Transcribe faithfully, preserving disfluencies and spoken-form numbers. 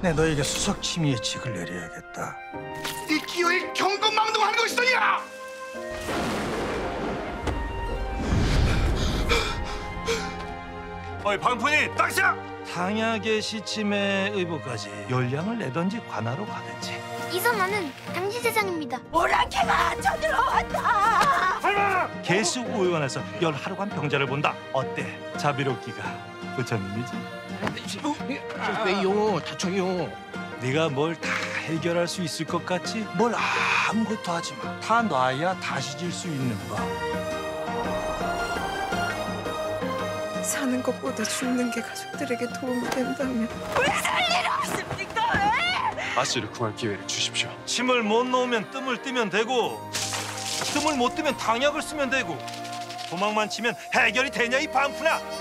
내 너에게 수석침해 예측을 내려야겠다. 네 기어이 경건망동하는 것이더냐! 어이 방푼이 땅상! 당약의 시침에 의복까지 열량을 내던지 관하로 가든지. 이 선화는 당신 세상입니다. 오랑캐가 쳐들어왔다! 설마! 개수오유관에서 열 하루간 병자를 본다. 어때? 자비롭기가 부처님이지? 왜요? 다쳐요. 네가 뭘 다 해결할 수 있을 것 같지? 뭘 아무것도 하지 마. 다 놔야 다시 질 수 있는 거. 사는 것보다 죽는 게 가족들에게 도움이 된다면 무슨 일 없습니까? 아씨를 구할 기회를 주십시오. 침을 못 놓으면 뜸을 뜨면 되고, 뜸을 못 뜨면 당약을 쓰면 되고, 도망만 치면 해결이 되냐 이 방푼아!